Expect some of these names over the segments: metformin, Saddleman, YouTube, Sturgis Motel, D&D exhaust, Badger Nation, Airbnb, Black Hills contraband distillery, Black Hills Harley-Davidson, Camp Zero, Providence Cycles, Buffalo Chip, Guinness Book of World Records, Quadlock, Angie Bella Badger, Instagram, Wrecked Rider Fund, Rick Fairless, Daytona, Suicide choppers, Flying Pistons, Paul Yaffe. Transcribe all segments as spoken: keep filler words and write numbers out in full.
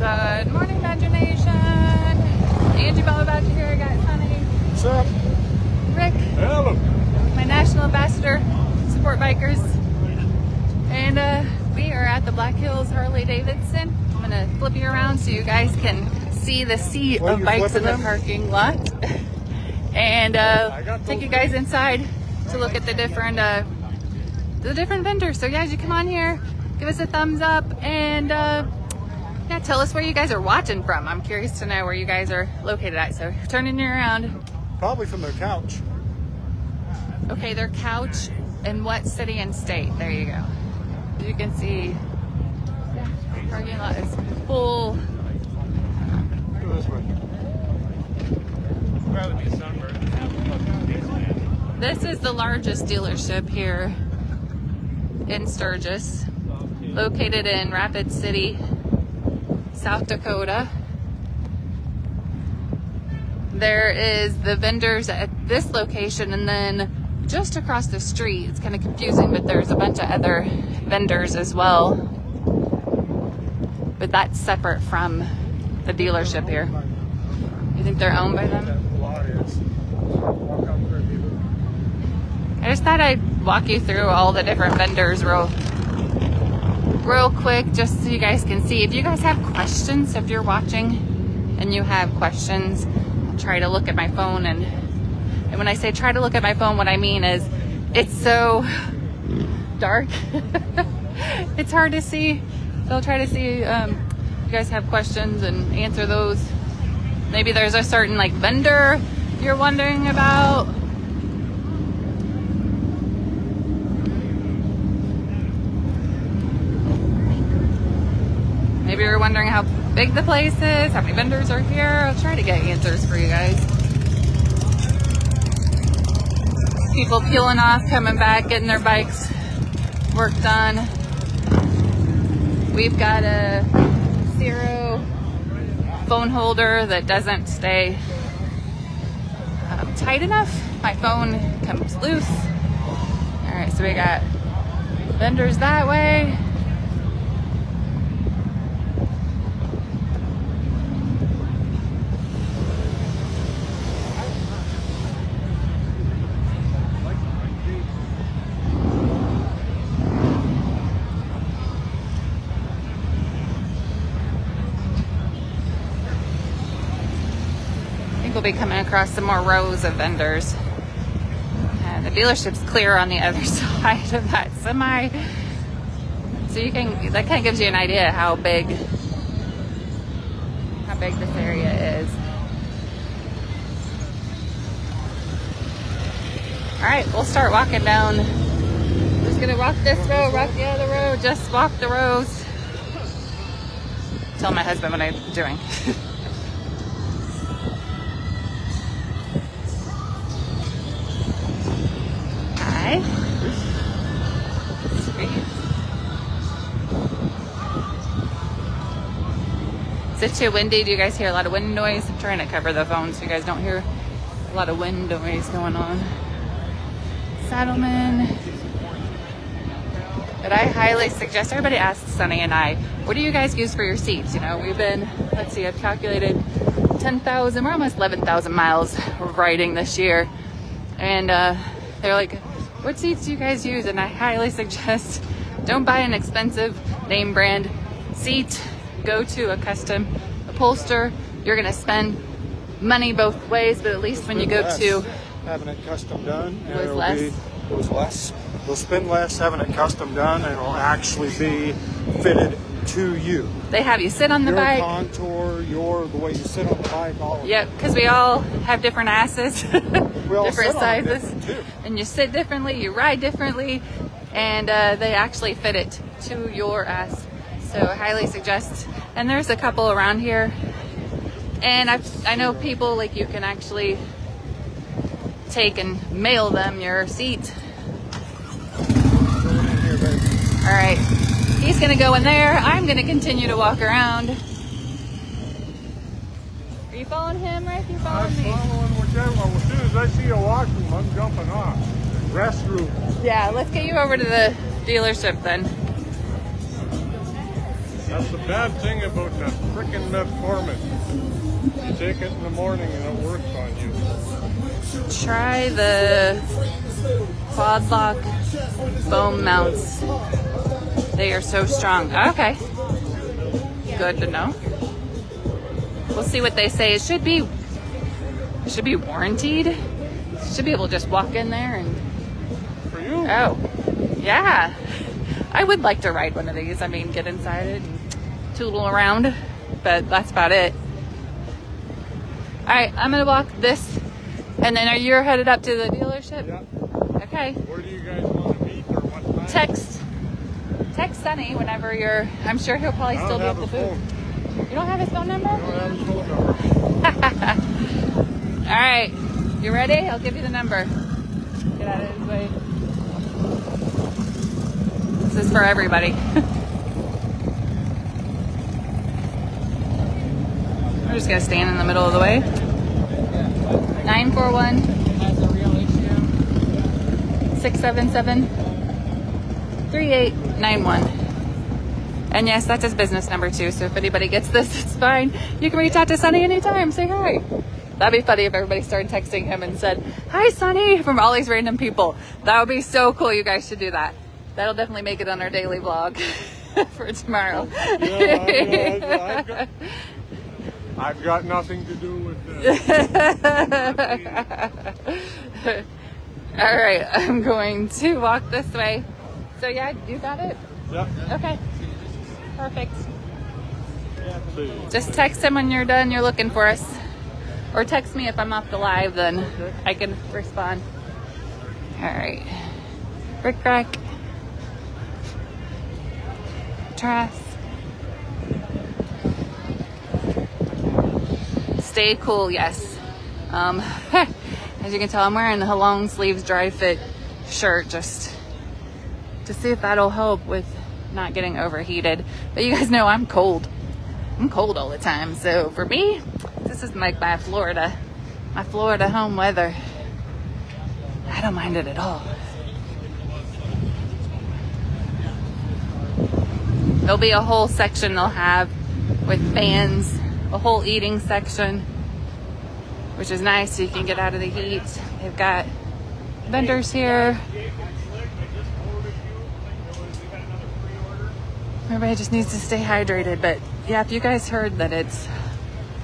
Good morning, Badger Nation. Angie Bella Badger here, guys, honey. What's up? Rick. Hello. My national ambassador, support bikers. And uh, we are at the Black Hills Harley-Davidson. I'm gonna flip you around so you guys can see the sea well, of bikes in the them? parking lot. And uh, take you guys inside to look at the different uh, the different vendors. So yeah, as you come on here, give us a thumbs up and uh, yeah, tell us where you guys are watching from. I'm curious to know where you guys are located at. So turning you around. Probably from their couch. Okay, their couch in what city and state? There you go. You can see, yeah, parking lot is full. Go this way. Probably be sunburned. This is the largest dealership here in Sturgis, located in Rapid City, South Dakota. There is the vendors at this location, and then just across the street, it's kind of confusing, but there's a bunch of other vendors as well. But that's separate from the dealership here. You think they're owned by them? I just thought I'd walk you through all the different vendors real real quick, just so you guys can see. If you guys have questions, if you're watching and you have questions, I'll try to look at my phone. And and when I say try to look at my phone, what I mean is it's so dark it's hard to see, so I'll try to see um, if you guys have questions and answer those. Maybe there's a certain like vendor you're wondering about. Maybe you're wondering how big the place is, how many vendors are here. I'll try to get answers for you guys. People peeling off, coming back, getting their bikes work done. We've got a Zero phone holder that doesn't stay um, tight enough. My phone comes loose. All right, so we got vendors that way. We'll be coming across some more rows of vendors. And the dealership's clear on the other side of that semi. So you can, that kind of gives you an idea how big, how big this area is. All right, we'll start walking down. We're just gonna walk this road, walk the other road, just walk the rows. Tell my husband what I'm doing. Is it too windy? Do you guys hear a lot of wind noise? I'm trying to cover the phone so you guys don't hear a lot of wind noise going on. Saddleman. But I highly suggest everybody asks Sunny and I, what do you guys use for your seats? You know, we've been, let's see, I've calculated ten thousand, we're almost eleven thousand miles riding this year. And uh, they're like, what seats do you guys use? And I highly suggest don't buy an expensive name brand seat. Go to a custom upholster. You're gonna spend money both ways, but at least when you go less, to having it custom done, it was less. Be, it was less. We'll spend less having it custom done, and it'll actually be fitted to you. They have you sit on the your bike, contour, your the way you sit on the bike. All yep, because we all have different asses, different sizes, different and you sit differently, you ride differently, and uh, they actually fit it to your ass. So I highly suggest, and there's a couple around here, and I've, I know people like you can actually take and mail them your seat. All right, he's gonna go in there. I'm gonna continue to walk around. Are you following him, Rick? You following me? I'm following whichever one. As soon as I see a walking, I'm jumping off. Restroom. Yeah, let's get you over to the dealership then. That's the bad thing about that frickin' metformin. You take it in the morning and it works on you. Try the Quadlock foam mounts. They are so strong. Okay. Good to know. We'll see what they say. It should be it should be warrantied. You should be able to just walk in there and... For you? Oh. Yeah. I would like to ride one of these. I mean, get inside it and tootle around, but that's about it. All right, I'm gonna walk this, and then are you headed up to the dealership? Yeah. Okay. Where do you guys want to meet or what time? Text, text Sunny whenever you're, I'm sure he'll probably still be at the booth. You don't have his phone number? I don't have his phone number. All right, you ready? I'll give you the number. Get out of his way. This is for everybody. We're just gonna stand in the middle of the way. nine four one six seven seven three eight nine one. And yes, that's his business number too, so if anybody gets this, it's fine. You can reach out to Sunny anytime, say hi. That'd be funny if everybody started texting him and said, hi Sunny, from all these random people. That would be so cool, you guys should do that. That'll definitely make it on our daily vlog for tomorrow. Yeah, I, uh, I've, got, I've got nothing to do with this. All right, I'm going to walk this way. So yeah, you got it? Yep. Okay, perfect. Just text him when you're done, you're looking for us. Or text me if I'm off the live, then okay. I can respond. All right, Rick Rack. Stay cool, yes. Um, as you can tell, I'm wearing a long sleeves dry fit shirt just to see if that'll help with not getting overheated. But you guys know I'm cold. I'm cold all the time. So for me, this is like my Florida, my Florida home weather. I don't mind it at all. There'll be a whole section they'll have with fans, a whole eating section, which is nice so you can get out of the heat. They've got vendors here. Everybody just needs to stay hydrated, but yeah, if you guys heard that it's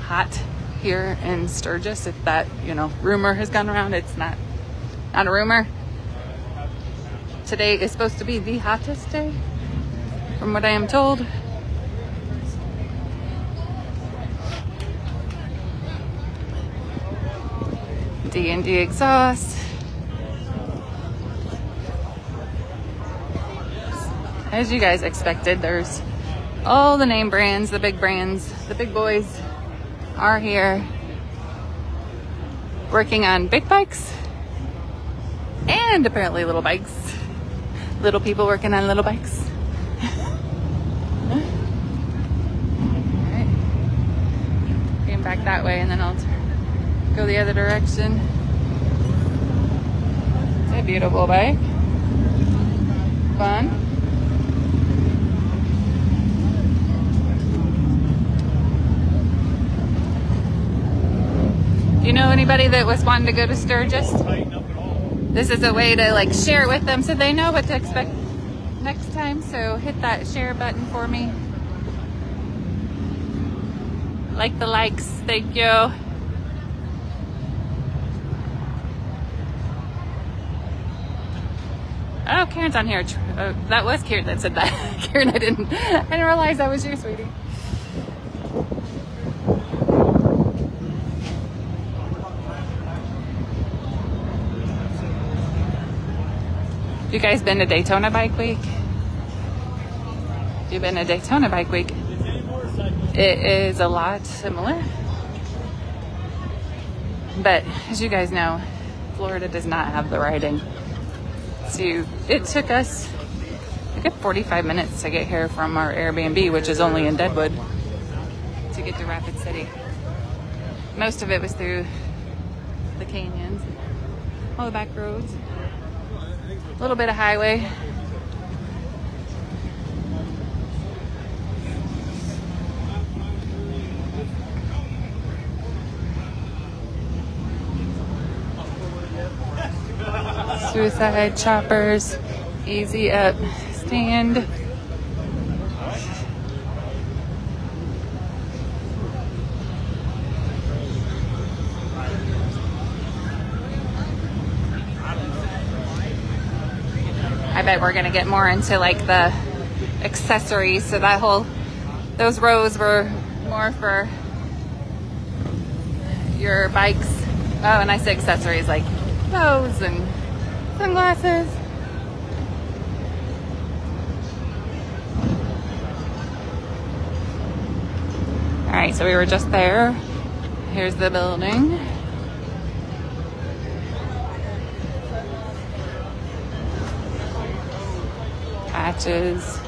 hot here in Sturgis, if that, you know, rumor has gone around, it's not, not a rumor. Today is supposed to be the hottest day, from what I am told. D and D exhaust. As you guys expected, there's all the name brands, the big brands, the big boys are here working on big bikes and apparently little bikes. Little people working on little bikes. Back that way, and then I'll go the other direction. It's a beautiful bike. Fun. Do you know anybody that was wanting to go to Sturgis? This is a way to like share it with them so they know what to expect next time, so hit that share button for me. Like the likes, thank you. Oh, Karen's on here. Oh, that was Karen that said that. Karen, I didn't, I didn't realize that was you, sweetie. You guys been to Daytona Bike Week? You been to Daytona Bike Week? It is a lot similar, but as you guys know, Florida does not have the riding. So it took us a good forty-five minutes to get here from our Airbnb, which is only in Deadwood, to get to Rapid City. Most of it was through the canyons, all the back roads, a little bit of highway. Suicide choppers, easy up, stand. I bet we're gonna get more into like the accessories. So that whole, those rows were more for your bikes. Oh, and I say accessories like clothes and sunglasses. All right, so we were just there. Here's the building. Patches.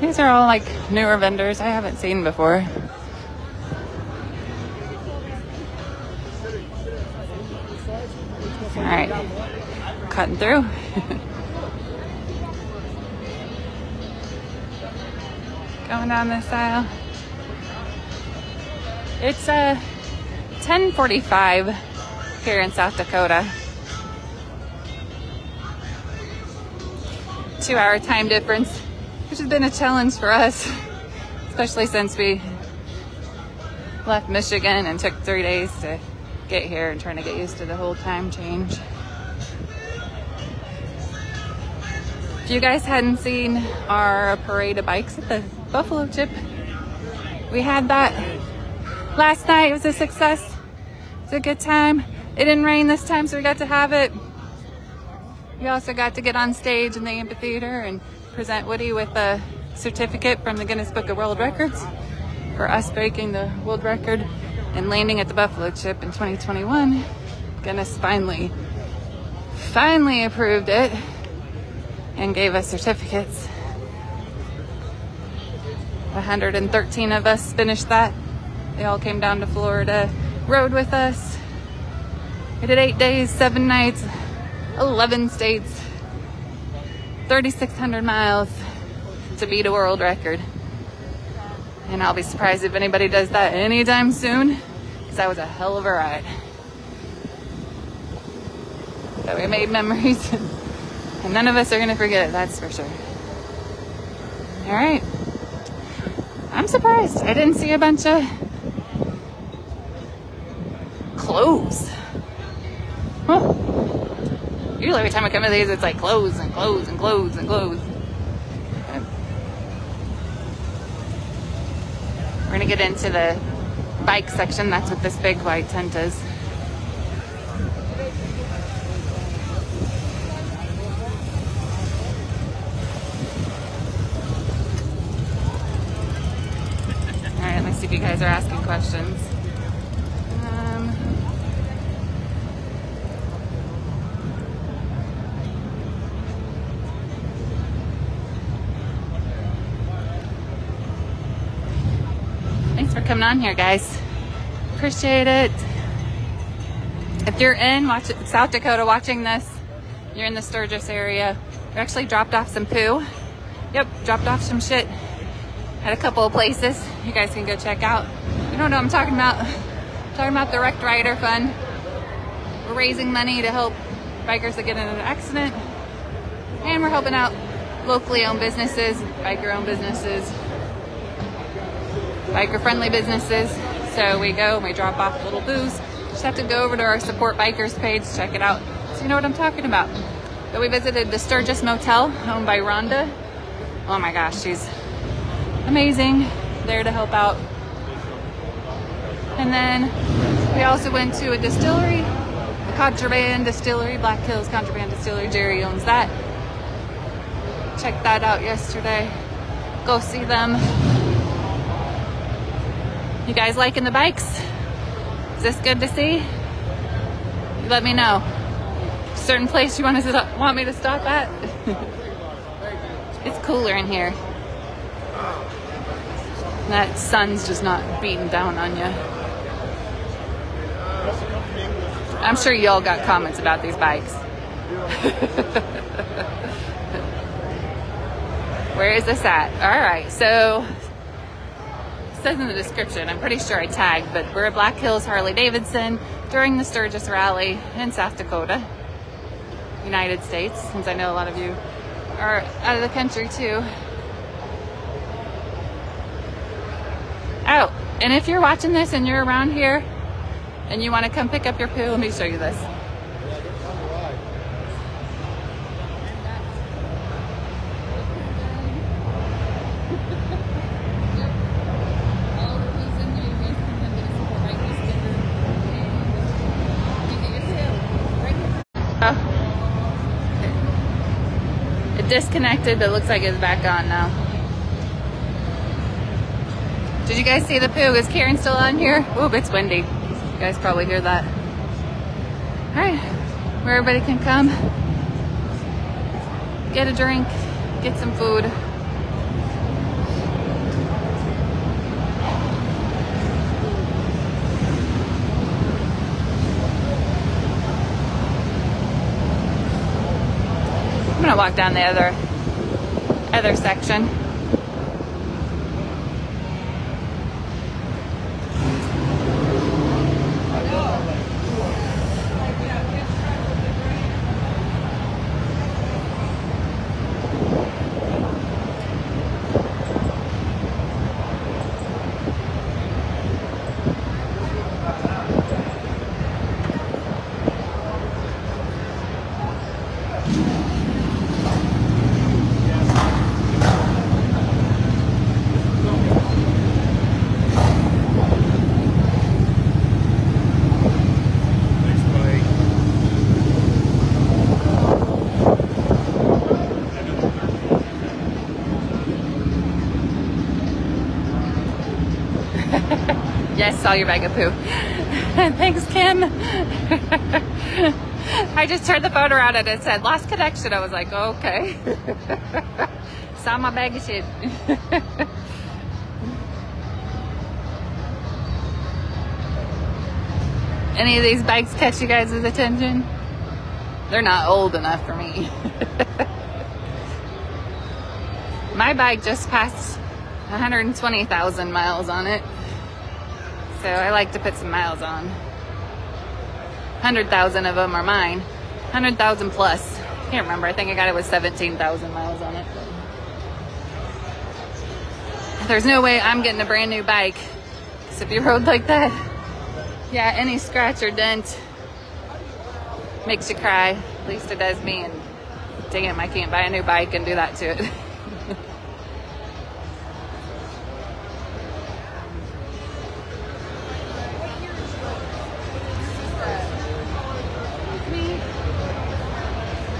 These are all like newer vendors I haven't seen before. All right, cutting through. Going down this aisle. It's a uh, ten forty-five here in South Dakota. Two hour time difference, which has been a challenge for us, especially since we left Michigan and took three days to get here and trying to get used to the whole time change. If you guys hadn't seen our parade of bikes at the Buffalo Chip, we had that last night. It was a success. It was a good time. It didn't rain this time, so we got to have it. We also got to get on stage in the amphitheater and present Woody with a certificate from the Guinness Book of World Records for us breaking the world record and landing at the Buffalo Chip in twenty twenty-one. Guinness finally, finally approved it and gave us certificates. one hundred thirteen of us finished that. They all came down to Florida, rode with us. We did eight days, seven nights, eleven states, thirty-six hundred miles to beat a world record. And I'll be surprised if anybody does that anytime soon, because that was a hell of a ride. But we made memories, and none of us are going to forget it, that's for sure. All right. I'm surprised I didn't see a bunch of clothes. Huh. Usually every time I come to these, it's like clothes and clothes and clothes and clothes. We're gonna get into the bike section. That's what this big white tent is. All right, let me see if you guys are asking questions. Um, Coming on here, guys. Appreciate it. If you're in watch South Dakota watching this, you're in the Sturgis area. We actually dropped off some poo. Yep, dropped off some shit at a couple of places. You guys can go check out. You don't know what I'm talking about. I'm talking about the Wrecked Rider Fund. We're raising money to help bikers that get in an accident, and we're helping out locally owned businesses, biker-owned businesses, biker-friendly businesses. So we go and we drop off little booze. Just have to go over to our Support Bikers page, check it out, so you know what I'm talking about. But we visited the Sturgis Motel, owned by Rhonda. Oh my gosh, she's amazing. There to help out. And then we also went to a distillery, a contraband distillery, Black Hills Contraband Distillery. Jerry owns that. Checked that out yesterday. Go see them. You guys liking the bikes? Is this good to see? You let me know. Certain place you want to stop, want me to stop at? It's cooler in here. That sun's just not beating down on you. I'm sure y'all got comments about these bikes. Where is this at? All right, so. Says in the description, I'm pretty sure I tagged, but we're at Black Hills Harley-Davidson during the Sturgis Rally in South Dakota. United States, since I know a lot of you are out of the country too. Oh, and if you're watching this and you're around here and you want to come pick up your poo, let me show you this. Disconnected, but looks like it's back on now. Did you guys see the poo? Is Karen still on here? Oop, it's windy. You guys probably hear that. Alright, where everybody can come, get a drink, get some food. I'm gonna walk down the other other section. Yes, saw your bag of poo. Thanks, Kim. I just turned the photo out and it said, lost connection. I was like, oh, okay. Saw my bag of shit. Any of these bikes catch you guys' attention? They're not old enough for me. My bike just passed one hundred twenty thousand miles on it. So I like to put some miles on. one hundred thousand of them are mine. one hundred thousand plus. I can't remember. I think I got it with seventeen thousand miles on it. There's no way I'm getting a brand new bike. Because if you rode like that, yeah, any scratch or dent makes you cry. At least it does me. And dang it, I can't buy a new bike and do that to it.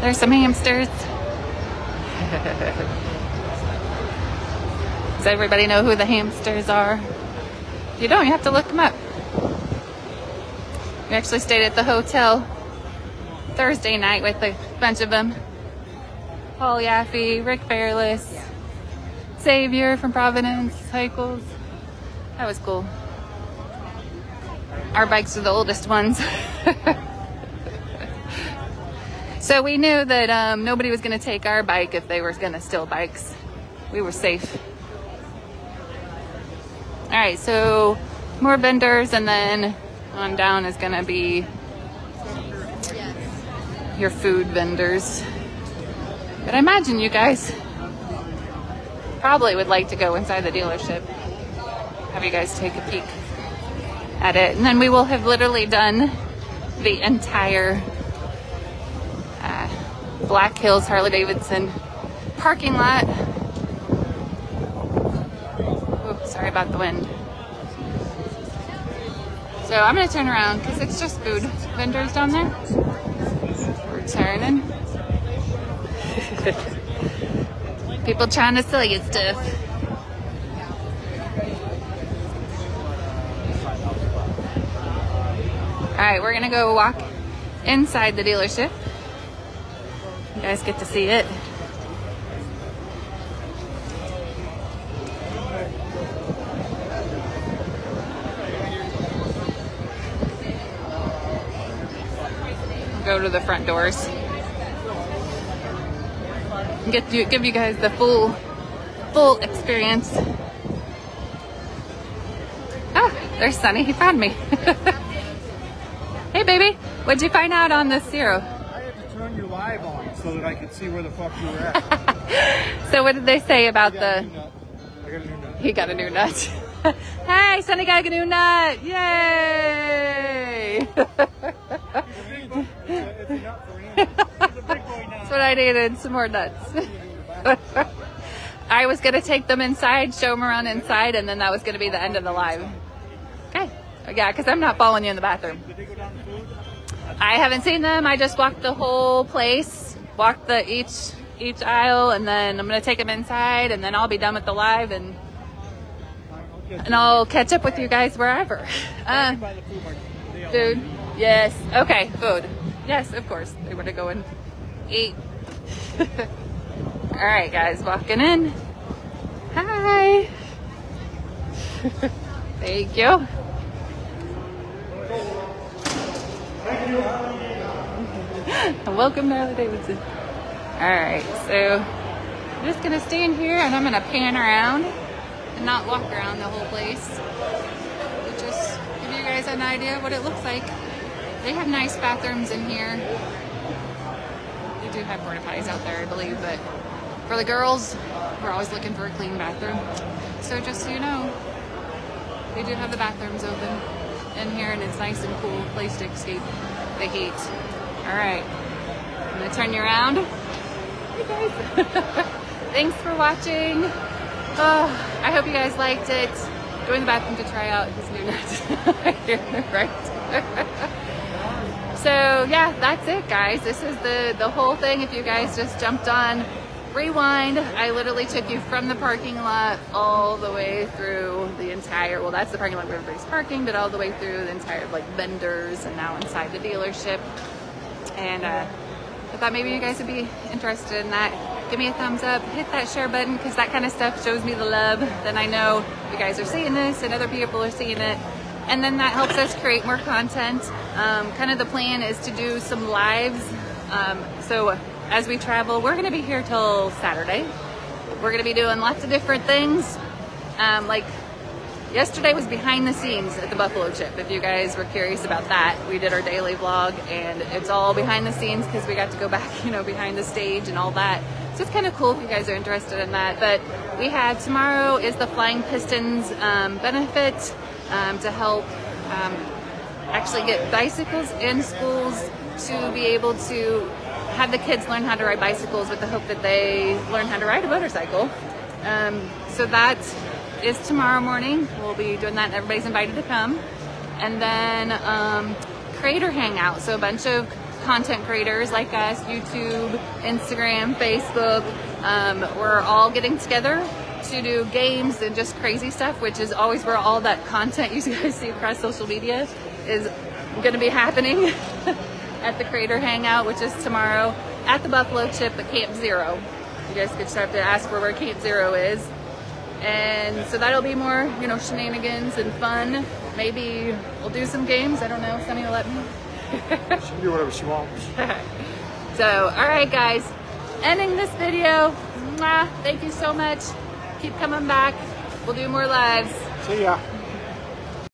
There's some hamsters. Does everybody know who the hamsters are? If you don't, you have to look them up. We actually stayed at the hotel Thursday night with a bunch of them. Paul Yaffe, Rick Fairless, yeah. Xavier from Providence Cycles. That was cool. Our bikes are the oldest ones. So we knew that um, nobody was going to take our bike if they were going to steal bikes. We were safe. All right, so more vendors, and then on down is going to be your food vendors. But I imagine you guys probably would like to go inside the dealership, have you guys take a peek at it. And then we will have literally done the entire Black Hills Harley-Davidson parking lot. Oops, sorry about the wind. So I'm gonna turn around because it's just food vendors down there. We're turning. People trying to sell you stuff. All right, we're gonna go walk inside the dealership. You guys get to see it. Go to the front doors. Get to give you guys the full, full experience. Ah, there's Sonny. He found me. Hey, baby. What'd you find out on this zero? turn your live on so that I could see where the fuck you were at. So what did they say about the... I got a new nut. He got a new nut. Hey, Sonny got a new nut. Yay! That's what I needed, some more nuts. I was going to take them inside, show them around inside, and then that was going to be the end of the live. Okay. Yeah, because I'm not following you in the bathroom. I haven't seen them. I just walked the whole place, walked the each each aisle, and then I'm going to take them inside, and then I'll be done with the live, and and I'll catch up with you guys wherever. Uh, food. Yes. Okay, food. Yes, of course. They want to go and eat. All right, guys, walking in. Hi. Thank you. Welcome to Harley-Davidson. All right, so I'm just going to stand here and I'm going to pan around and not walk around the whole place. We'll just give you guys an idea of what it looks like. They have nice bathrooms in here. They do have porta potties out there, I believe, but for the girls, we're always looking for a clean bathroom. So just so you know, they do have the bathrooms open in here, and it's nice and cool place to escape the heat. All right, I'm gonna turn you around. Hey guys, thanks for watching. Oh, I hope you guys liked it. Go in the bathroom to try out his new nut. Right. So yeah, that's it, guys. This is the the whole thing. If you guys just jumped on, rewind. I literally took you from the parking lot all the way through the entire, well, that's the parking lot where everybody's parking, but all the way through the entire, like, vendors and now inside the dealership. And uh, I thought maybe you guys would be interested in that. Give me a thumbs up, hit that share button, because that kind of stuff shows me the love. Then I know you guys are seeing this and other people are seeing it. And then that helps us create more content. Um, kind of the plan is to do some lives. Um, so as we travel, we're going to be here till Saturday. We're going to be doing lots of different things. Um, like yesterday was behind the scenes at the Buffalo Chip. If you guys were curious about that, we did our daily vlog, and it's all behind the scenes because we got to go back, you know, behind the stage and all that. So it's kind of cool if you guys are interested in that. But we have tomorrow is the Flying Pistons um, benefit um, to help um, actually get bicycles in schools to be able to have the kids learn how to ride bicycles with the hope that they learn how to ride a motorcycle. Um, so that is tomorrow morning. We'll be doing that and everybody's invited to come. And then um, creator hangout. So a bunch of content creators like us, YouTube, Instagram, Facebook, um, we're all getting together to do games and just crazy stuff, which is always where all that content you guys see across social media is gonna be happening. At the Creator Hangout, which is tomorrow, at the Buffalo Chip at Camp Zero. You guys could start to ask for where Camp Zero is. And so that'll be more, you know, shenanigans and fun. Maybe we'll do some games. I don't know if Sunny will let me. She can do whatever she wants. So, all right, guys. Ending this video. Mwah, thank you so much. Keep coming back. We'll do more lives. See ya.